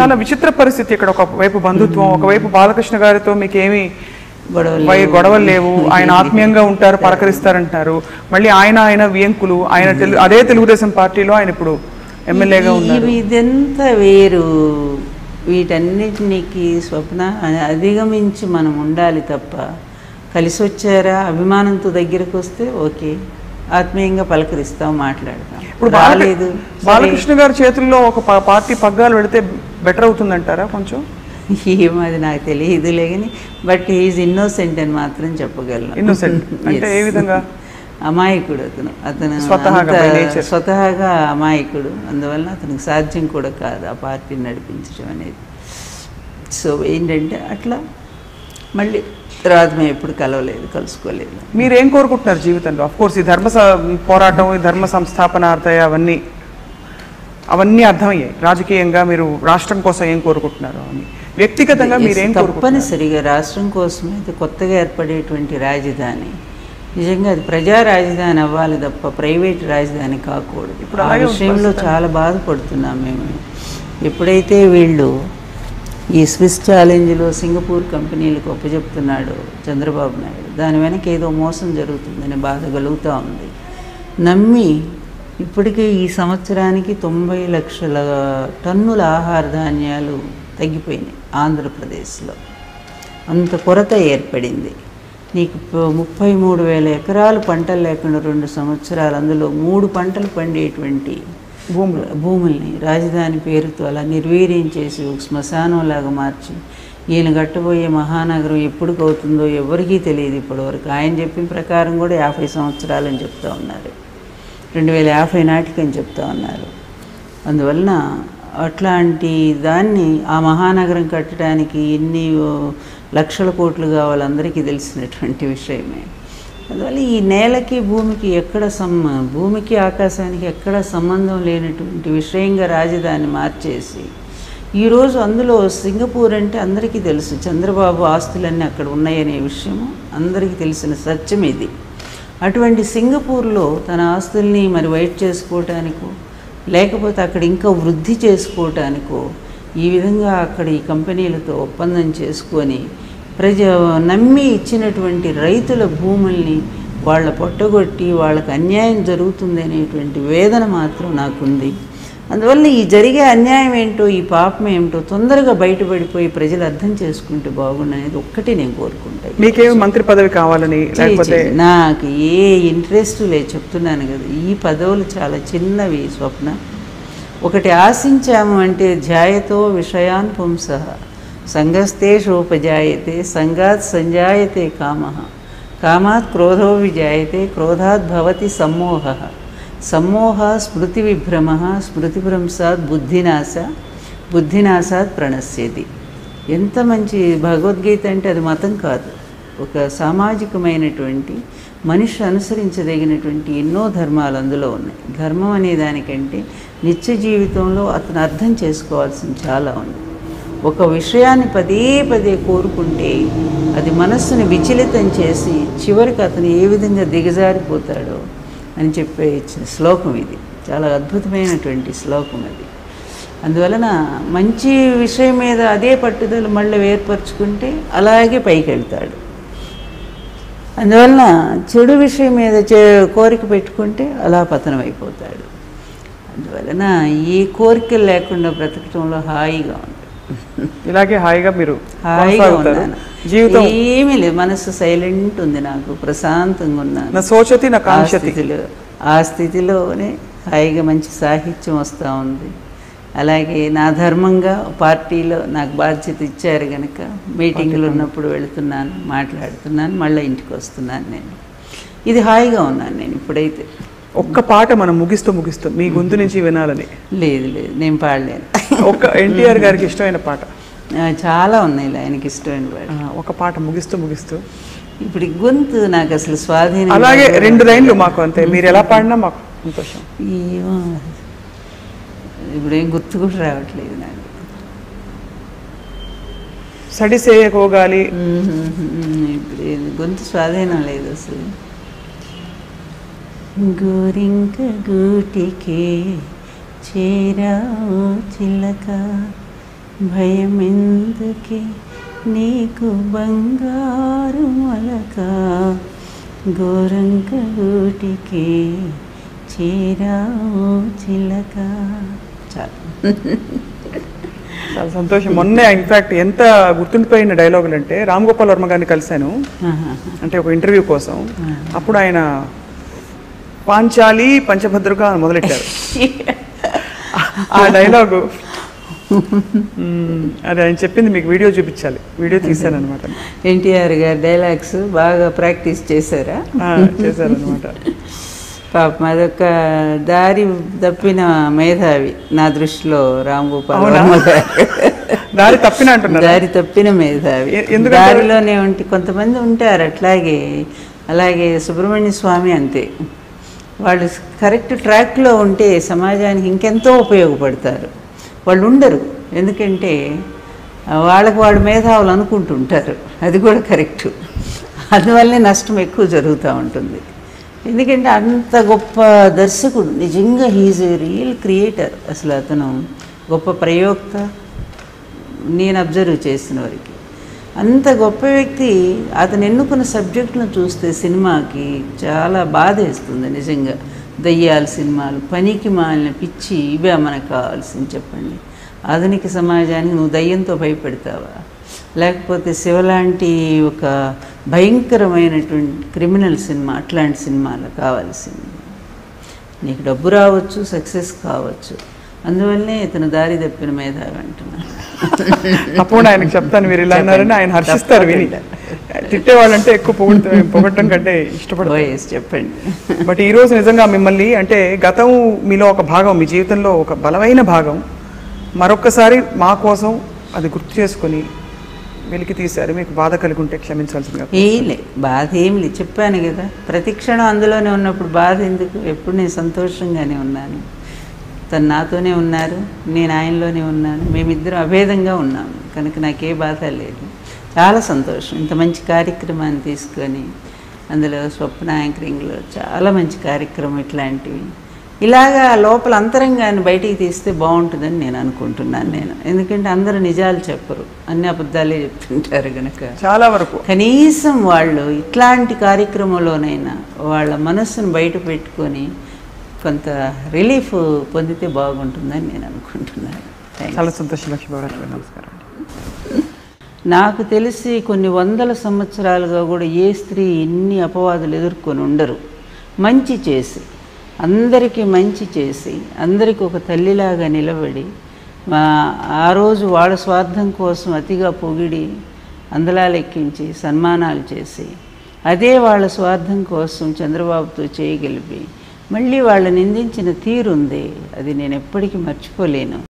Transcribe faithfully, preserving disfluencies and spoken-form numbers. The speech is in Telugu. చాలా విచిత్ర పరిస్థితి. ఇక్కడ ఒక వైపు బంధుత్వం, ఒకవైపు బాలకృష్ణ గారితో మీకేమీ గొడవలు లేవు, ఆయన ఆత్మీయంగా ఉంటారు, పలకరిస్తారంటారు. మళ్ళీ ఆయన ఆయన వియంకులు, ఆయన అదే తెలుగుదేశం పార్టీలో ఆయన ఇప్పుడు ఎమ్మెల్యేగా ఉన్నారు. ఇదంతా వేరు. వీటన్నిటికి స్వప్న అధిగమించి మనం ఉండాలి తప్ప, కలిసి వచ్చారా అభిమానంతో దగ్గరకు వస్తే ఓకే, ఆత్మీయంగా పలకరిస్తాం, మాట్లాడతాం. ఇప్పుడు బాగాలేదు. బాలకృష్ణ గారి చేతుల్లో ఒక పార్టీ పగ్గాలు పెడితే బెటర్ అవుతుందంటారా? కొంచెం ఏమది నాకు తెలియదులే, కానీ బట్ ఈజ్ ఇన్నోసెంట్ అని మాత్రం చెప్పగలను. ఇన్నోసెంట్ అంటే ఏ విధంగా? అమాయకుడు అతను, అతను స్వతహాగా అమాయకుడు. అందువల్ల అతనికి సాధ్యం కూడా కాదు ఆ పార్టీని నడిపించడం అనేది. సో ఏంటంటే అట్లా మళ్ళీ రాజమే ఎప్పుడు కలవలేదు, కలుసుకోలేదు. మీరేం కోరుకుంటున్నారు జీవితంలో? అఫ్కోర్స్ ఈ ధర్మ పోరాటం, ఈ ధర్మ సంస్థాపనార్థాయ అవన్నీ అవన్నీ అర్థమయ్యాయి. రాజకీయంగా మీరు రాష్ట్రం కోసం ఏం కోరుకుంటున్నారు అని, వ్యక్తిగతంగా మీరేం కోరుకుంటున్నారు? తప్పనిసరిగా రాష్ట్రం కోసమే. ఇది కొత్తగా ఏర్పడేటువంటి రాజధాని, నిజంగా అది ప్రజా రాజధాని అవ్వాలి తప్ప ప్రైవేట్ రాజధాని కాకూడదు. ఇప్పుడు ఆ విషయంలో చాలా బాధపడుతున్నాం మేము. ఎప్పుడైతే వీళ్ళు ఈ స్విస్ ఛాలెంజ్లో సింగపూర్ కంపెనీలకు అప్పచెప్తున్నాడు చంద్రబాబు నాయుడు, దాని వెనక ఏదో మోసం జరుగుతుందనే బాధ కలుగుతూ ఉంది. నమ్మి ఇప్పటికే ఈ సంవత్సరానికి తొంభై లక్షల టన్నుల ఆహార ధాన్యాలు తగ్గిపోయినాయి ఆంధ్రప్రదేశ్లో, అంత కొరత ఏర్పడింది. నీకు ముప్పై మూడు వేల ఎకరాలు పంటలు లేకుండా రెండు సంవత్సరాలు, అందులో మూడు పంటలు పండేటువంటి భూములు భూముల్ని రాజధాని పేరుతో అలా నిర్వీర్యం చేసి ఒక శ్మశానంలాగా మార్చి ఈయన కట్టబోయే మహానగరం ఎప్పుడుకవుతుందో ఎవరికీ తెలియదు. ఇప్పటివరకు ఆయన చెప్పిన ప్రకారం కూడా యాభై సంవత్సరాలని చెప్తా ఉన్నారు, రెండు వేల యాభై నాటికని చెప్తా ఉన్నారు. అందువలన అట్లాంటి దాన్ని ఆ మహానగరం కట్టడానికి ఎన్ని లక్షల కోట్లు కావాలి అందరికీ తెలిసినటువంటి విషయమే. అందువల్ల ఈ నేలకి భూమికి ఎక్కడ సంబ భూమికి ఆకాశానికి ఎక్కడ సంబంధం లేనటువంటి విషయంగా రాజధాని మార్చేసి ఈరోజు అందులో సింగపూర్ అంటే అందరికీ తెలుసు, చంద్రబాబు ఆస్తులన్నీ అక్కడ ఉన్నాయనే విషయము అందరికీ తెలిసిన సత్యం ఇది. అటువంటి సింగపూర్లో తన ఆస్తుల్ని మరి వైట్ చేసుకోవటానికో లేకపోతే అక్కడ ఇంకా వృద్ధి చేసుకోవటానికో ఈ విధంగా అక్కడ ఈ కంపెనీలతో ఒప్పందం చేసుకొని ప్రజ నమ్మి ఇచ్చినటువంటి రైతుల భూముల్ని వాళ్ళ పొట్టగొట్టి వాళ్ళకు అన్యాయం జరుగుతుంది అనేటువంటి వేదన మాత్రం నాకుంది. అందువల్ల ఈ జరిగే అన్యాయం ఏంటో, ఈ పాపం ఏమిటో తొందరగా బయటపడిపోయి ప్రజలు అర్థం చేసుకుంటే బాగుండనేది ఒక్కటి నేను కోరుకుంటాను. మీకేమీ మంత్రి పదవి కావాలని నాకు ఏ ఇంట్రెస్ట్ లేదు, చెప్తున్నాను కదా. ఈ పదవులు చాలా చిన్నవి స్వప్న. ఒకటి ఆశించాము అంటే ధ్యాయతో విషయాన్ పుంసః సంగస్తే శోపజాయతే సంగాత్ సంజాయతే కామః కామాత్ క్రోధో విజాయతే క్రోధాత్ భవతి సమ్మోహ సమ్మోహ స్మృతి విభ్రమ స్మృతిభ్రంశాత్ బుద్ధినాశ బుద్ధినాశాత్ ప్రణశ్యతి. ఎంత మంచి భగవద్గీత అంటే అది మతం కాదు, ఒక సామాజికమైనటువంటి మనిషి అనుసరించదగినటువంటి ఎన్నో ధర్మాలు అందులో ఉన్నాయి. ధర్మం అనే దానికంటే నిత్య జీవితంలో అతను అర్థం చేసుకోవాల్సిన చాలా ఉన్నాయి. ఒక విషయాన్ని పదే పదే కోరుకుంటే అది మనస్సును విచలితం చేసి చివరికి అతను ఏ విధంగా దిగజారిపోతాడో అని చెప్పే శ్లోకం ఇది, చాలా అద్భుతమైనటువంటి శ్లోకం అది. అందువలన మంచి విషయం మీద అదే పట్టుదల మళ్ళీ ఏర్పరచుకుంటే అలాగే పైకి వెళ్తాడు. అందువలన చెడు విషయం మీద చే కోరిక పెట్టుకుంటే అలా పతనం అయిపోతాడు. అందువలన ఈ కోరికలు లేకుండా బ్రతకటంలో హాయిగా ఉంది. ఇలాగే హాయిగా మీరు హాయిగా ఉన్నాను, జీవితం ఏమీ లేదు, మనసు సైలెంట్ ఉంది, నాకు ప్రశాంతంగా ఉన్నాను. నా సోచతి నా కాంక్షతిలో ఆ స్థితిలోనే హాయిగా మంచి సాహిత్యం వస్తూ ఉంది. అలాగే నా ధర్మంగా పార్టీలో నాకు బాధ్యత ఇచ్చారు కనుక మీటింగ్లు ఉన్నప్పుడు వెళుతున్నాను, మాట్లాడుతున్నాను, మళ్ళీ ఇంటికి వస్తున్నాను. నేను ఇది హాయిగా ఉన్నాను. నేను ఇప్పుడైతే ఒక్క పాట మనం ముగిస్తూ ముగిస్తూ మీ గొంతు నుంచి వినాలని. లేదు లేదు నేను పాడలేను. ఒక్క ఎన్టీఆర్ గారికి ఇష్టమైన పాట చాలా ఉన్నాయి, ఆయనకి ఇష్టమైన పాట ఒక పాట ముగిస్తూ ముగిస్తూ. ఇప్పుడు గొంతు నాకు అసలు స్వాధీనం. అలాగే రెండు లైన్లు మాకు, అంతే. మీరు ఎలా పాడినా మాకు సంతోషం. ఇప్పుడు ఏం గుర్తు కూడా రావట్లేదు నాకు. సడిసేయకోగాలి. ఇప్పుడు గొంతు స్వాధీనం లేదు అసలు. గోరింక గూటికే చేరావు చిలక భయమెందుకే నీకు బంగారు మలక గోరంక గూటికే చేరావు చిలక. చాలా సంతోషం. మొన్నే ఇన్ఫ్యాక్ట్ ఎంత గుర్తుండిపోయిన డైలాగులు అంటే రామ్ గోపాల్ వర్మ గారిని కలిశాను, అంటే ఒక ఇంటర్వ్యూ కోసం. అప్పుడు ఆయన పాంచాలి పంచభద్రగా మొదలెట్టారు ఆ డైలాగు. అదే ఆయన చెప్పింది, మీకు వీడియో చూపించాలి, వీడియో తీశాను అనమాట. ఎన్టీఆర్ గారి డైలాగ్స్ బాగా ప్రాక్టీస్ చేశారా? చేశారనమాట. పాపం అదొక దారి తప్పిన మేధావి నా దృష్టిలో రామ్ గోపాల్ వర్మ గారు. దారి తప్పిన అంటున్నారు, దారి తప్పిన మేధావి. దారిలోనే ఉంటే కొంతమంది ఉంటారు అట్లాగే. అలాగే సుబ్రహ్మణ్య స్వామి అంతే, వాళ్ళు కరెక్ట్ ట్రాక్లో ఉంటే సమాజానికి ఇంకెంతో ఉపయోగపడతారు. వాళ్ళు ఉండరు, ఎందుకంటే వాళ్ళకు వాళ్ళు మేధావులు అనుకుంటుంటారు, అది కూడా కరెక్ట్. అందువల్లనే నష్టం ఎక్కువ జరుగుతూ ఉంటుంది. ఎందుకంటే అంత గొప్ప దర్శకుడు నిజంగా, హీజ్ ఏ రియల్ క్రియేటర్. అసలు అతను గొప్ప ప్రయోక్త, నేను అబ్జర్వ్ చేసిన వరకు. అంత గొప్ప వ్యక్తి, అతను ఎన్నుకున్న సబ్జెక్టును చూస్తే సినిమాకి చాలా బాధ వేస్తుంది నిజంగా. దయ్యాల సినిమాలు, పనికి మాలిన పిచ్చి, ఇవే మనకు కావాల్సింది చెప్పండి. ఆధునిక సమాజానికి నువ్వు దయ్యంతో భయపెడతావా? లేకపోతే శివలాంటి ఒక భయంకరమైనటువంటి క్రిమినల్ సినిమా, అట్లాంటి సినిమాలు కావాల్సింది. నీకు డబ్బు రావచ్చు, సక్సెస్ కావచ్చు. అందువల్లనే ఇతను దారి తప్పిన మేధావి అంటున్నాను. అప్పుడు ఆయనకు చెప్తాను, మీరు ఇలా అన్నారని ఆయన హర్షిస్తారు. విని తిట్టేవాళ్ళంటే ఎక్కువ పొగ పొగట్టం కంటే ఇష్టపడదు చెప్పండి. బట్ ఈరోజు నిజంగా మిమ్మల్ని, అంటే గతం మీలో ఒక భాగం, మీ జీవితంలో ఒక బలమైన భాగం, మరొక్కసారి మా కోసం అది గుర్తు చేసుకొని వెలికి తీశారు. మీకు బాధ కలిగి ఉంటే క్షమించాల్సిందిగా. ఏం లేదు, బాధ ఏం లేదు, చెప్పాను కదా ప్రతి క్షణం అందులోనే ఉన్నప్పుడు బాధ ఎందుకు? ఎప్పుడు నేను సంతోషంగానే ఉన్నాను. తను నాతోనే ఉన్నారు, నేను ఆయనలోనే ఉన్నాను, మేమిద్దరం అభేదంగా ఉన్నాము కనుక నాకే బాధ లేదు. చాలా సంతోషం ఇంత మంచి కార్యక్రమాన్ని తీసుకొని, అందులో స్వప్న యాంకరింగ్లో చాలా మంచి కార్యక్రమం. ఇట్లాంటివి ఇలాగా లోపల అంతరంగాన్ని బయటికి తీస్తే బాగుంటుందని నేను అనుకుంటున్నాను. నేను ఎందుకంటే అందరూ నిజాలు చెప్పరు, అన్ని అబద్ధాలే చెప్తుంటారు కనుక చాలా వరకు. కనీసం వాళ్ళు ఇట్లాంటి కార్యక్రమంలోనైనా వాళ్ళ మనస్సును బయట పెట్టుకొని కొంత రిలీఫ్ పొందితే బాగుంటుందని నేను అనుకుంటున్నాను. చాలా సంతోషం లక్ష్మీ బాబు గారు, నమస్కారం. నాకు తెలిసి కొన్ని వందల సంవత్సరాలుగా కూడా ఏ స్త్రీ ఇన్ని అపవాదులు ఎదుర్కొని ఉండరు. మంచి చేసి, అందరికీ మంచి చేసి, అందరికీ ఒక తల్లిలాగా నిలబడి, ఆ రోజు వాళ్ళ స్వార్థం కోసం అతిగా పొగిడి అందలాలెక్కించి సన్మానాలు చేసి, అదే వాళ్ళ స్వార్థం కోసం చంద్రబాబుతో చేయగలిపి మళ్ళీ వాళ్ళని నిందించిన తీరుంది. అది నేను ఎప్పటికీ మర్చిపోలేను.